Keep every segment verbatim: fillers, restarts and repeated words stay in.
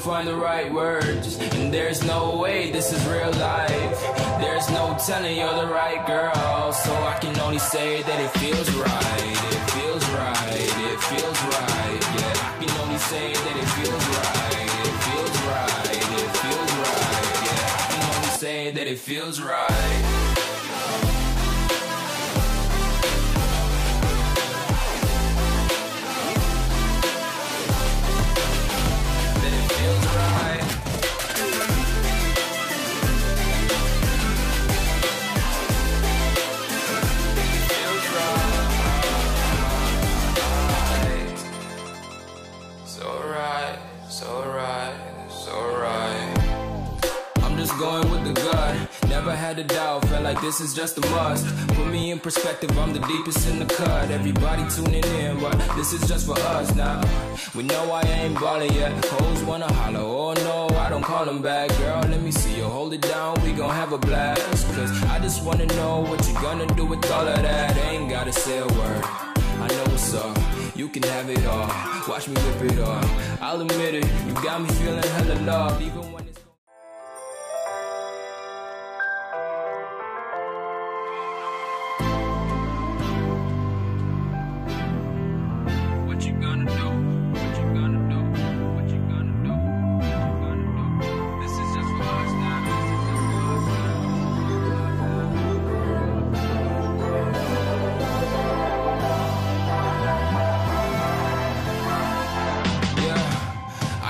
find the right words. And there's no way this is real life. There's no telling you're the right girl. So I can only say that it feels right. It feels right. It feels right. Yeah, I can only say that it feels right. It feels right. It feels right. Yeah, I can only say that it feels right. Going with the gut, never had a doubt, felt like this is just a must. Put me in perspective, I'm the deepest in the cut. Everybody tuning in, but this is just for us now. We know I ain't ballin' yet, hoes wanna holler, oh no, I don't call them back. Girl, let me see you, hold it down, we gon' have a blast. Cause I just wanna know what you gonna do with all of that. I ain't gotta say a word, I know what's up. You can have it all, watch me whip it up. I'll admit it, you got me feeling hella loved, even when it's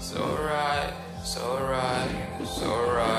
So right, so right, so right.